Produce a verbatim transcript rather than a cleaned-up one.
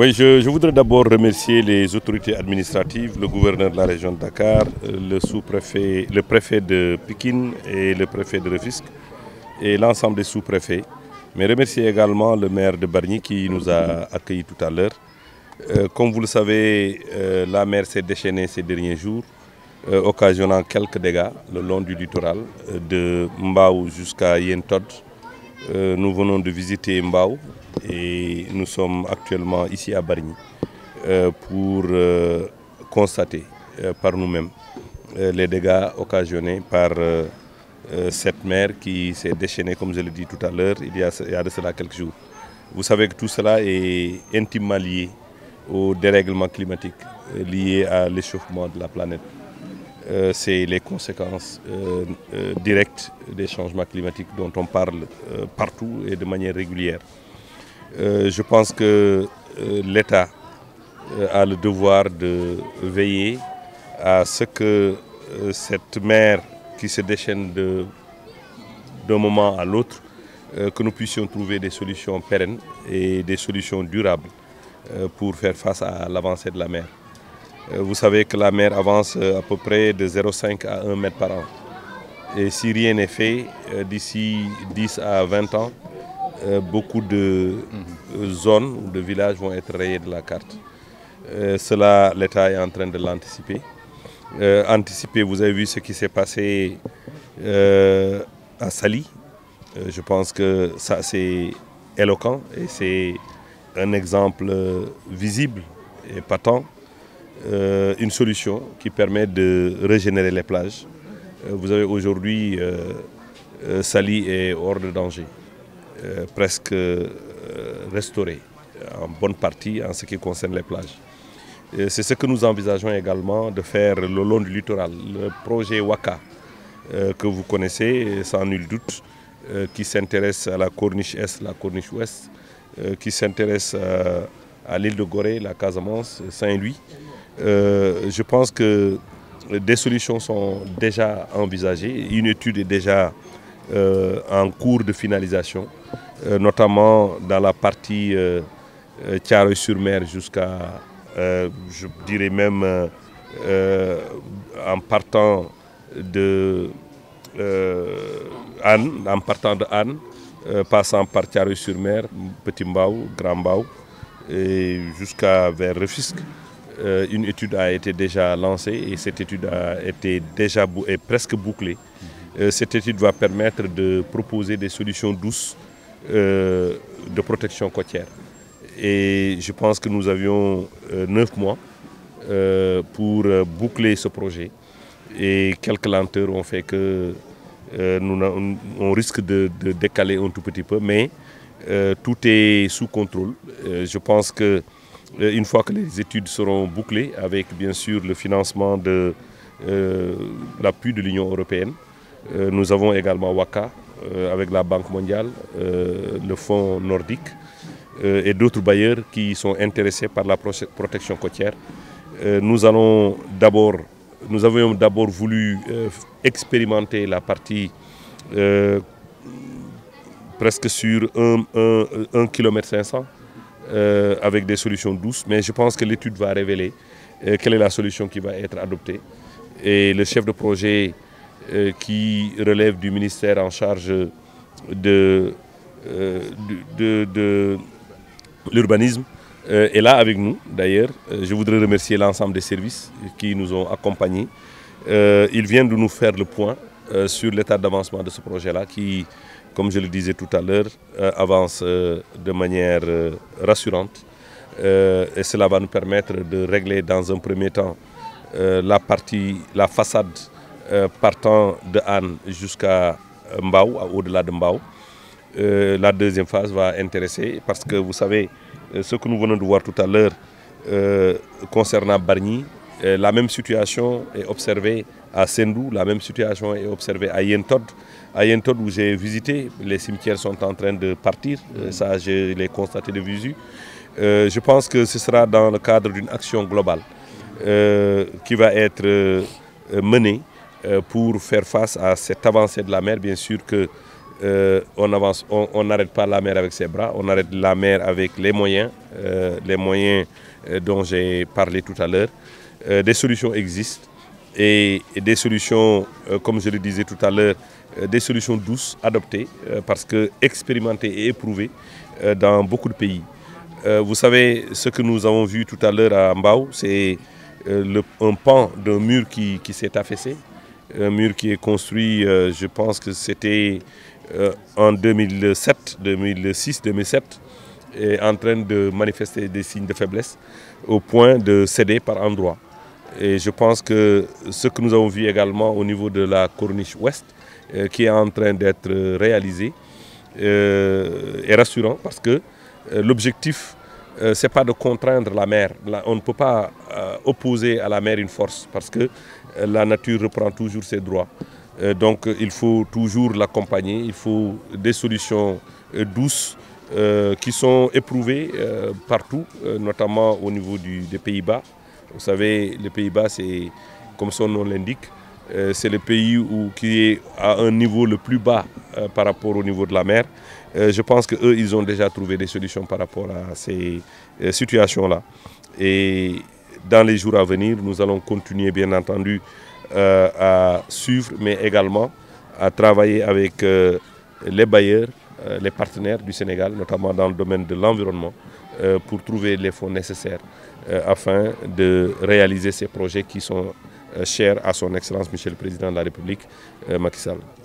Oui, je, je voudrais d'abord remercier les autorités administratives, le gouverneur de la région de Dakar, le sous-préfet, le préfet de Pikine et le préfet de Rufisque et l'ensemble des sous-préfets. Mais remercier également le maire de Bargny qui nous a accueillis tout à l'heure. Euh, comme vous le savez, euh, la mer s'est déchaînée ces derniers jours, euh, occasionnant quelques dégâts le long du littoral, euh, de Mbao jusqu'à Yenne. Euh, nous venons de visiter Mbao et nous sommes actuellement ici à Bargny euh, pour euh, constater euh, par nous-mêmes euh, les dégâts occasionnés par euh, euh, cette mer qui s'est déchaînée, comme je l'ai dit tout à l'heure, il, il y a de cela quelques jours. Vous savez que tout cela est intimement lié au dérèglement climatique, euh, lié à l'échauffement de la planète. Euh, C'est les conséquences euh, euh, directes des changements climatiques dont on parle euh, partout et de manière régulière. Euh, je pense que euh, l'État euh, a le devoir de veiller à ce que euh, cette mer qui se déchaîne d'un moment à l'autre, euh, que nous puissions trouver des solutions pérennes et des solutions durables euh, pour faire face à l'avancée de la mer. Euh, vous savez que la mer avance à peu près de zéro virgule cinq à un mètre par an. Et si rien n'est fait, euh, d'ici dix à vingt ans, Euh, beaucoup de euh, zones ou de villages vont être rayés de la carte. Euh, cela, l'État est en train de l'anticiper. Euh, anticiper, vous avez vu ce qui s'est passé euh, à Sali. Euh, je pense que ça, c'est éloquent et c'est un exemple visible et patent. Euh, une solution qui permet de régénérer les plages. Euh, vous avez aujourd'hui, euh, euh, Sali est hors de danger. Euh, presque euh, restauré en bonne partie en ce qui concerne les plages. Euh, C'est ce que nous envisageons également de faire le long du littoral. Le projet WACA, euh, que vous connaissez sans nul doute, euh, qui s'intéresse à la corniche Est, la corniche Ouest, euh, qui s'intéresse à, à l'île de Gorée, la Casamance, Saint-Louis. Euh, je pense que des solutions sont déjà envisagées, une étude est déjà Euh, en cours de finalisation, euh, notamment dans la partie euh, euh, Thiaroye-sur-Mer jusqu'à, euh, je dirais même, euh, euh, en partant de euh, Anne, en partant de Anne, euh, passant par Thiaroye-sur-Mer, Petit Mbao, Grand Mbao, et jusqu'à vers Rufisque. Euh, une étude a été déjà lancée et cette étude a été déjà est presque bouclée. Cette étude va permettre de proposer des solutions douces euh, de protection côtière. Et je pense que nous avions euh, neuf mois euh, pour euh, boucler ce projet. Et quelques lenteurs ont fait que euh, nous, on, on risque de, de décaler un tout petit peu, mais euh, tout est sous contrôle. Euh, je pense que euh, une fois que les études seront bouclées, avec bien sûr le financement de euh, l'appui de l'Union européenne, Euh, nous avons également WACA euh, avec la Banque mondiale, euh, le Fonds nordique euh, et d'autres bailleurs qui sont intéressés par la protection côtière. Euh, nous, allons nous avions d'abord voulu euh, expérimenter la partie euh, presque sur un virgule cinq kilomètre euh, avec des solutions douces, mais je pense que l'étude va révéler euh, quelle est la solution qui va être adoptée. Et le chef de projet qui relève du ministère en charge de, euh, de, de, de l'urbanisme euh, est là avec nous d'ailleurs. Je voudrais remercier l'ensemble des services qui nous ont accompagnés. Euh, ils viennent de nous faire le point euh, sur l'état d'avancement de ce projet-là qui, comme je le disais tout à l'heure, euh, avance euh, de manière euh, rassurante. Euh, et cela va nous permettre de régler dans un premier temps euh, la partie, la façade Euh, partant de Anne jusqu'à Mbao, au-delà de Mbao. Euh, la deuxième phase va intéresser parce que vous savez, euh, ce que nous venons de voir tout à l'heure euh, concernant Bargny, euh, la même situation est observée à Sendou, la même situation est observée à Yenne Todd. À Yenne Todd où j'ai visité, les cimetières sont en train de partir, euh, ça je l'ai constaté de visu. Euh, je pense que ce sera dans le cadre d'une action globale euh, qui va être euh, menée pour faire face à cette avancée de la mer. Bien sûr que euh, on avance, on n'arrête pas la mer avec ses bras, on arrête la mer avec les moyens, euh, les moyens dont j'ai parlé tout à l'heure. Euh, des solutions existent et, et des solutions, euh, comme je le disais tout à l'heure, euh, des solutions douces, adoptées, euh, parce que expérimentées et éprouvées euh, dans beaucoup de pays. Euh, vous savez, ce que nous avons vu tout à l'heure à Mbao, c'est euh, un pan d'un mur qui, qui s'est affaissé. Un mur qui est construit, euh, je pense que c'était euh, en deux mille sept, deux mille six, deux mille sept, et en train de manifester des signes de faiblesse au point de céder par endroits. Et je pense que ce que nous avons vu également au niveau de la corniche ouest, euh, qui est en train d'être réalisé, euh, est rassurant parce que euh, l'objectif, Euh, ce n'est pas de contraindre la mer. La, on ne peut pas euh, opposer à la mer une force parce que euh, la nature reprend toujours ses droits. Euh, donc euh, il faut toujours l'accompagner, il faut des solutions euh, douces euh, qui sont éprouvées euh, partout, euh, notamment au niveau du, des Pays-Bas. Vous savez, les Pays-Bas, c'est comme son nom l'indique, euh, c'est le pays où, qui est à un niveau le plus bas euh, par rapport au niveau de la mer. Euh, je pense qu'eux, ils ont déjà trouvé des solutions par rapport à ces euh, situations-là. Et dans les jours à venir, nous allons continuer, bien entendu, euh, à suivre, mais également à travailler avec euh, les bailleurs, euh, les partenaires du Sénégal, notamment dans le domaine de l'environnement, euh, pour trouver les fonds nécessaires euh, afin de réaliser ces projets qui sont euh, chers à son Excellence, Monsieur le Président de la République, euh, Macky Sall.